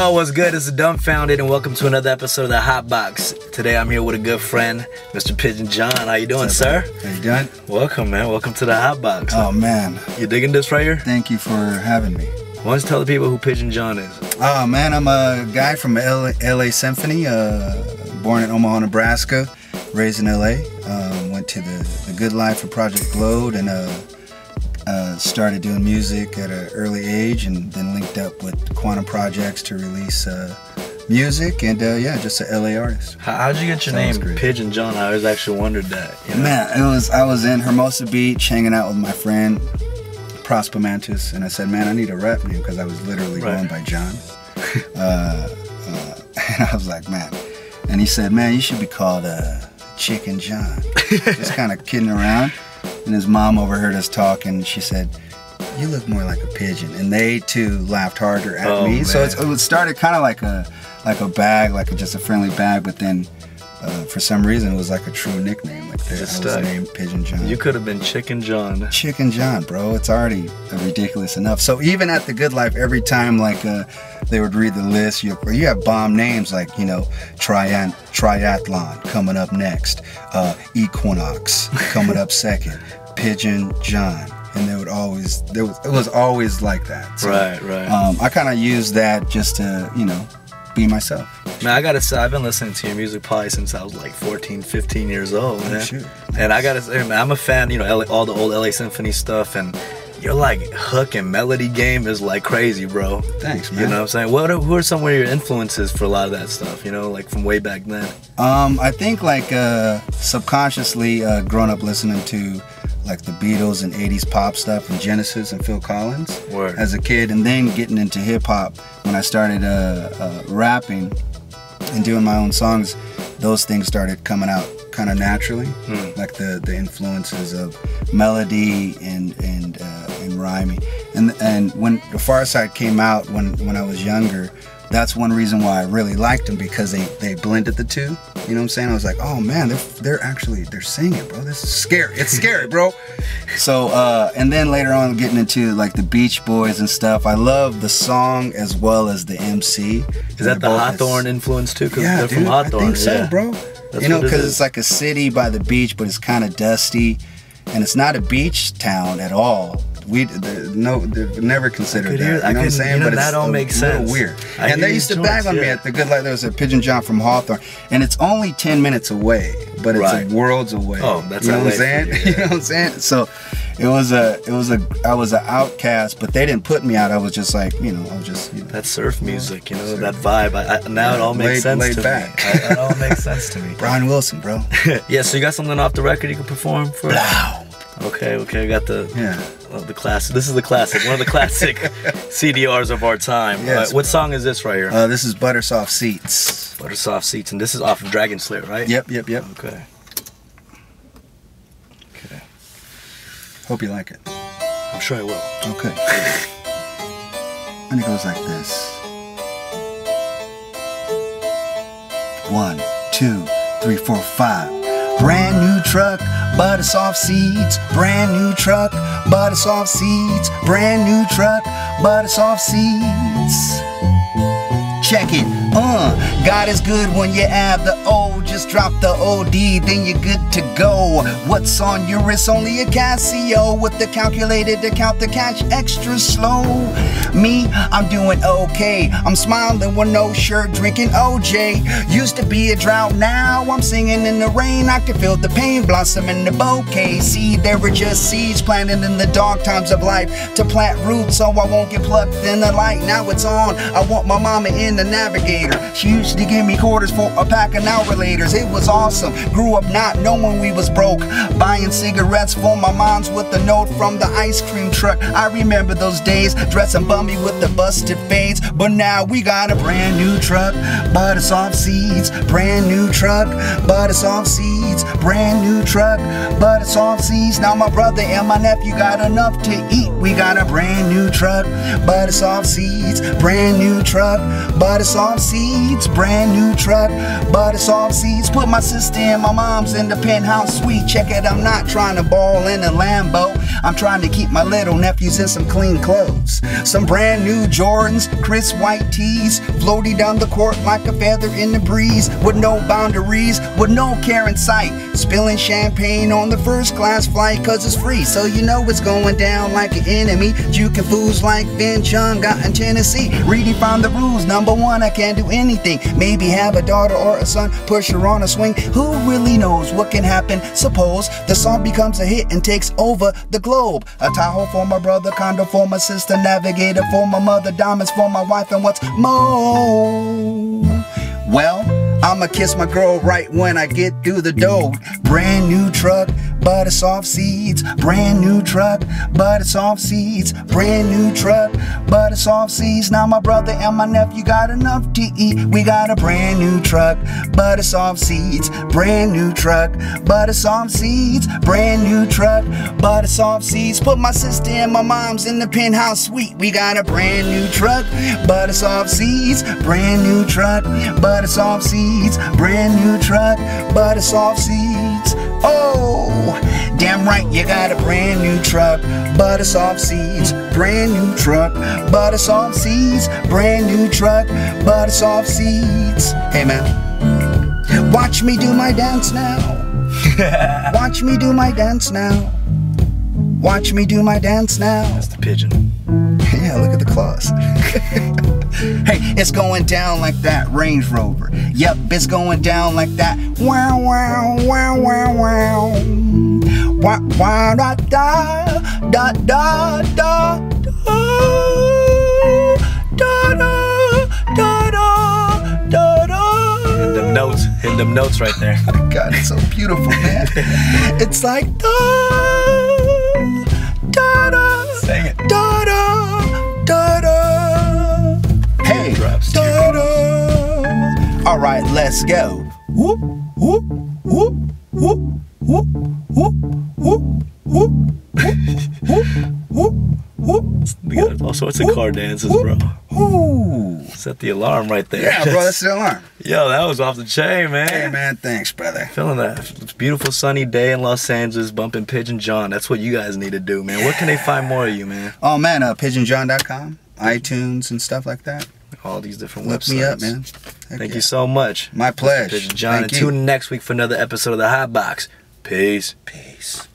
Yo, what's good? It's Dumbfounded, and welcome to another episode of The Hotbox. Today I'm here with a good friend, Mr. Pigeon John. How you doing, sir? How you doing? Welcome, man. Welcome to The Hotbox. Oh, man. You digging this right here? Thank you for having me. Why don't you tell the people who Pigeon John is? Oh, man, I'm a guy from LA Symphony, born in Omaha, Nebraska, raised in LA. Went to the good life for Project Blowed, and started doing music at an early age, and then linked up with Quantum Projects to release music, and yeah, just an LA artist. How'd you get your name, Pigeon John? I always actually wondered that. You know? Man, I was in Hermosa Beach hanging out with my friend Prosper Mantis, and I said, man, I need a rap name, because I was literally going by John. And I was like, man. And he said, man, you should be called Chicken John. Just kind of kidding around. And his mom overheard us talking, and she said, you look more like a pigeon. And they, too, laughed harder at me. Man. So it started kind of like a bag, just a friendly bag, but then for some reason it was like a true nickname. Like I was named Pigeon John. You could have been Chicken John. Chicken John, bro. It's already ridiculous enough. So even at the Good Life, every time they would read the list, you have bomb names like, you know, Triathlon coming up next, Equinox coming up second, Pigeon John, and they would always, it was always like that. So, right. I kind of used that just to, you know, be myself. Man, I gotta say, I've been listening to your music probably since I was like 14, 15 years old, man. Sure. And I gotta say, man, I'm a fan, you know, all the old LA Symphony stuff, and your like hook and melody game is like crazy, bro. Thanks, man. You know what I'm saying? Who are some of your influences for a lot of that stuff, you know, like from way back then? I think like subconsciously growing up listening to like the Beatles and 80s pop stuff and Genesis and Phil Collins. Word. As a kid, and then getting into hip hop when I started rapping and doing my own songs, those things started coming out kind of naturally. Like the influences of melody and rhyming. And when The Far Side came out when I was younger, that's one reason why I really liked them, because they blended the two. You know what I'm saying? I was like, oh man, they're singing, bro. This is scary. It's scary, bro. So and then later on getting into like the Beach Boys and stuff. I love the song as well as the MC. Is that the Hawthorne influence too? Because they're from Hawthorne. I think so, bro. That's, you know, because it's like a city by the beach, but it's kind of dusty, and it's not a beach town at all. They've never considered that. You know what I'm saying? But that all makes sense. Weird. And they used to bag on me at the Good Life. There was a Pigeon John from Hawthorne, and it's only 10 minutes away, but it's like worlds away. Oh, that's what I'm saying. You know what I'm saying? So I was an outcast, but they didn't put me out. I was just like, you know, that surf music, you know, that vibe. Now it all makes sense to me. It all makes sense to me. Brian Wilson, bro. Yeah. So you got something off the record you can perform for? Wow. Okay, I got the classic. This is the classic, one of the classic CDRs of our time. Yes, what song is this right here? This is Buttersoft Seats. Buttersoft Seats, and this is off of Dragon Slayer, right? Yep. Okay. Hope you like it. I'm sure I will. Okay. And it goes like this. 1, 2, 3, 4, 5. Brand new truck, Buttersoft Seats. Brand new truck, Buttersoft Seats. Brand new truck, Buttersoft Seats. Check it, God is good when you add the O. Just drop the OD, then you're good to go. What's on your wrist? Only a Casio with the calculator to count the cash extra slow. Me, I'm doing okay. I'm smiling with no shirt, drinking OJ. Used to be a drought, now I'm singing in the rain. I can feel the pain blossom in the bouquet. See, there were just seeds planted in the dark times of life to plant roots so I won't get plucked in the light. Now it's on. I want my mama in the Navigator. She used to give me quarters for a pack of Navigators. It was awesome. Grew up not knowing we was broke. Buying cigarettes for my moms with a note from the ice cream truck. I remember those days, dressing bummed with the busted fades, but now we got a brand new truck, Buttersoft Seeds. Brand new truck, Buttersoft Seeds. Brand new truck, Buttersoft Seeds. Now my brother and my nephew got enough to eat. We got a brand new truck, Buttersoft Seeds. Brand new truck, Buttersoft Seeds. Brand new truck, Buttersoft Seeds. Put my sister and my mom's in the penthouse suite. Check it, I'm not trying to ball in a Lambo. I'm trying to keep my little nephews in some clean clothes. Some brand new Jordans, crisp white tees, floaty down the court like a feather in the breeze, with no boundaries, with no care in sight, spilling champagne on the first class flight, cause it's free, so you know it's going down like an enemy, juking fools like Finn Chung got in Tennessee, redefine the rules, #1, I can't do anything, maybe have a daughter or a son, push her on a swing, who really knows what can happen, suppose the song becomes a hit and takes over the globe, a Tahoe for my brother, condo for my sister, navigator for my mother, diamonds for my wife, and what's more? Well, I'ma kiss my girl right when I get through the door. Brand new truck, Buttersoft Seats. Brand new truck, Buttersoft Seats. Brand new truck, Buttersoft Seats. Now my brother and my nephew got enough to eat. We got a brand new truck, Buttersoft Seats. Brand new truck, Buttersoft Seats. Brand new truck, Buttersoft Seats. Put my sister and my mom's in the penthouse suite. We got a brand new truck, Buttersoft Seats. Brand new truck, Buttersoft Seats. Brand new truck, Buttersoft Seats. Oh, damn right you got a brand new truck, Buttersoft Seats. Brand new truck, Buttersoft Seats. Brand new truck, Buttersoft Seats. Hey man, watch me do my dance now. Watch me do my dance now. Watch me do my dance now. That's the pigeon. Yeah, look at the claws. Hey, it's going down like that, Range Rover. Yep, it's going down like that. Wow, wow, wow, wow, wow. Wow, wow, da, da, da, da, da, da, da, da, da, da, da. Hit them notes right there. Oh my God, it's so beautiful, man. It's like da, da, da. Sing it. Da, da, da, da. Hey, all right, let's go. Whoop, whoop, whoop, whoop, whoop, whoop, whoop, whoop, whoop, whoop, whoop. We got all sorts of car dances, bro. Set the alarm right there. Yeah, bro, that's the alarm. Yo, that was off the chain, man. Hey, man, thanks, brother. Feeling that. It's a beautiful sunny day in Los Angeles, bumping Pigeon John. That's what you guys need to do, man. Where can they find more of you, man? Oh, man, pigeonjohn.com, iTunes, and stuff like that. All these different websites. Look me up, man. Thank you so much. My pleasure. Pigeon John. Thank you. Tune in next week for another episode of The Hotbox. Peace. Peace.